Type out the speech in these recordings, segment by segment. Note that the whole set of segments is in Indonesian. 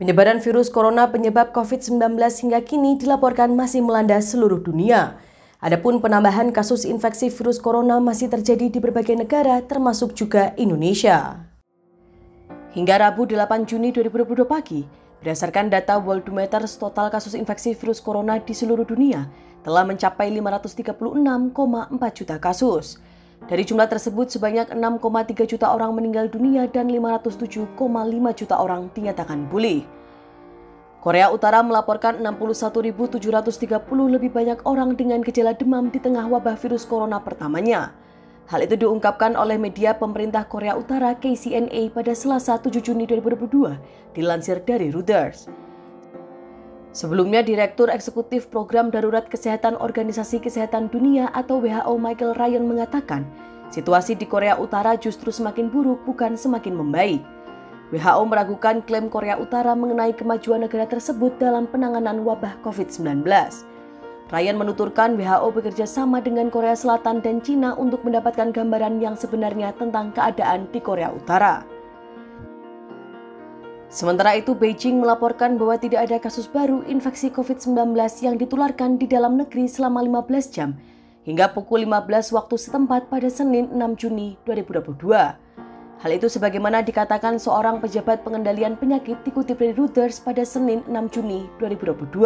Penyebaran virus corona penyebab COVID-19 hingga kini dilaporkan masih melanda seluruh dunia. Adapun penambahan kasus infeksi virus corona masih terjadi di berbagai negara termasuk juga Indonesia. Hingga Rabu 8 Juni 2022 pagi, berdasarkan data Worldometers, total kasus infeksi virus corona di seluruh dunia telah mencapai 536,4 juta kasus. Dari jumlah tersebut, sebanyak 6,3 juta orang meninggal dunia dan 507,5 juta orang dinyatakan pulih. Korea Utara melaporkan 61.730 lebih banyak orang dengan gejala demam di tengah wabah virus corona pertamanya. Hal itu diungkapkan oleh media pemerintah Korea Utara KCNA pada Selasa 7 Juni 2022, dilansir dari Reuters. Sebelumnya, Direktur Eksekutif Program Darurat Kesehatan Organisasi Kesehatan Dunia atau WHO Michael Ryan mengatakan, situasi di Korea Utara justru semakin buruk bukan semakin membaik. WHO meragukan klaim Korea Utara mengenai kemajuan negara tersebut dalam penanganan wabah COVID-19. Ryan menuturkan WHO bekerja sama dengan Korea Selatan dan China untuk mendapatkan gambaran yang sebenarnya tentang keadaan di Korea Utara. Sementara itu, Beijing melaporkan bahwa tidak ada kasus baru infeksi COVID-19 yang ditularkan di dalam negeri selama 15 jam hingga pukul 15 waktu setempat pada Senin 6 Juni 2022. Hal itu sebagaimana dikatakan seorang pejabat pengendalian penyakit dikutip dari Reuters pada Senin 6 Juni 2022.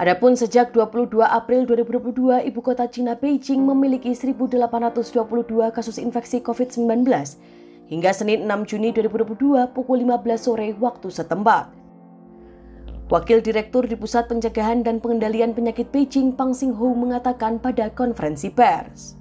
Adapun sejak 22 April 2022, ibu kota China Beijing memiliki 1.822 kasus infeksi COVID-19. Hingga Senin 6 Juni 2022 pukul 15 sore waktu setempat. Wakil Direktur di Pusat Pencegahan dan Pengendalian Penyakit Beijing, Pang Xinghuo, mengatakan pada konferensi pers.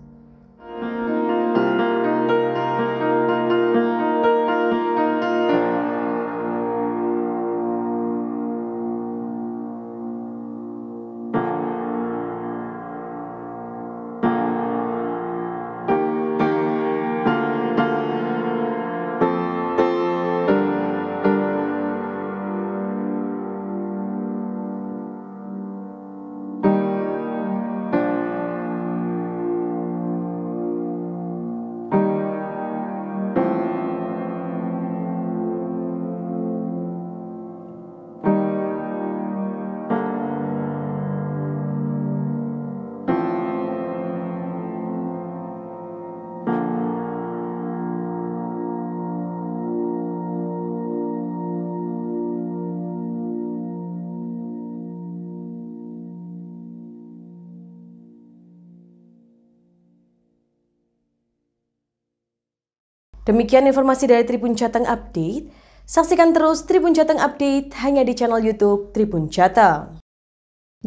Demikian informasi dari Tribun Jateng Update. Saksikan terus Tribun Jateng Update hanya di channel YouTube Tribun Jateng.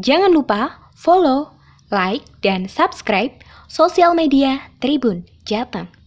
Jangan lupa follow, like, dan subscribe sosial media Tribun Jateng.